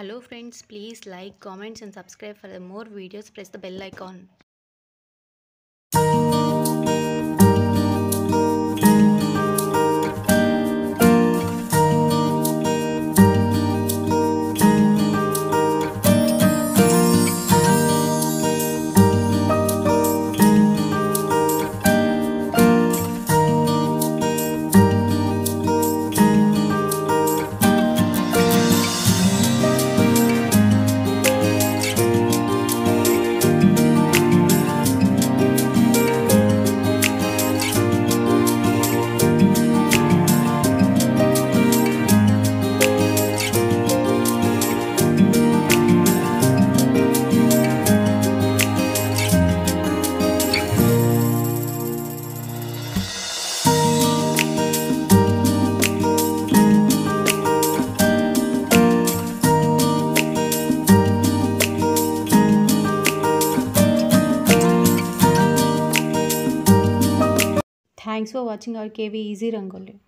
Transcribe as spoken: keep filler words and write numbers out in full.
Hello friends, please like, comments and subscribe for the more videos. Press the bell icon. Thanks for watching our K V Easy Rangoli.